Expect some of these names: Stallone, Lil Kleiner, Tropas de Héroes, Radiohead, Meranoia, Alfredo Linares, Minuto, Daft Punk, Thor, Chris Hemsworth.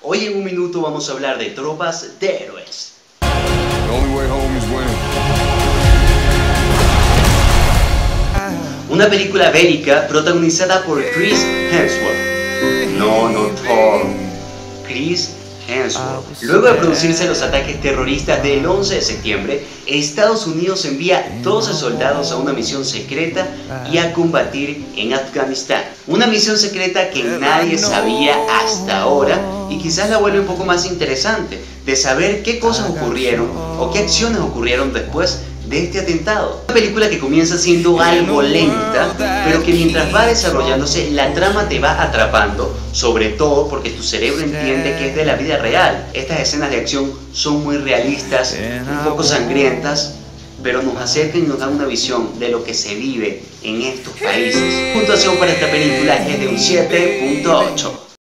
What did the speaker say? Hoy en un minuto vamos a hablar de Tropas de Héroes. Una película bélica protagonizada por Chris Hemsworth. No Thor. Chris Hemsworth. Luego de producirse los ataques terroristas del 11 de septiembre, Estados Unidos envía 12 soldados a una misión secreta y a combatir en Afganistán. Una misión secreta que nadie sabía hasta ahora y quizás la vuelve un poco más interesante de saber qué cosas ocurrieron o qué acciones ocurrieron después de este atentado. Una película que comienza siendo algo lenta, pero que mientras va desarrollándose la trama te va atrapando, sobre todo porque tu cerebro entiende que es de la vida real. Estas escenas de acción son muy realistas, un poco sangrientas, pero nos acercan y nos dan una visión de lo que se vive en estos países. La puntuación para esta película es de un 7.8.